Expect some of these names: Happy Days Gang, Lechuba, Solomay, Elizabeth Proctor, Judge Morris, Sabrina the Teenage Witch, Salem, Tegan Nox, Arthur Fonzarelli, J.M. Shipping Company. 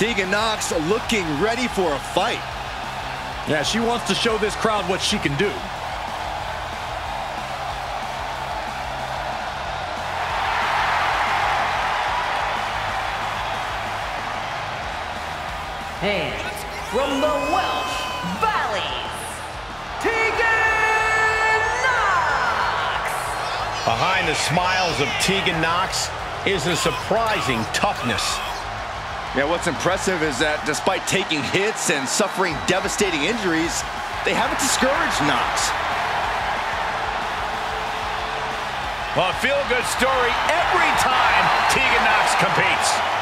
Tegan Nox looking ready for a fight. Yeah, she wants to show this crowd what she can do. And from the Welsh Valleys, Tegan Nox! Behind the smiles of Tegan Nox is a surprising toughness. Yeah, what's impressive is that despite taking hits and suffering devastating injuries, they haven't discouraged Nox. Well, a feel-good story every time Tegan Nox competes.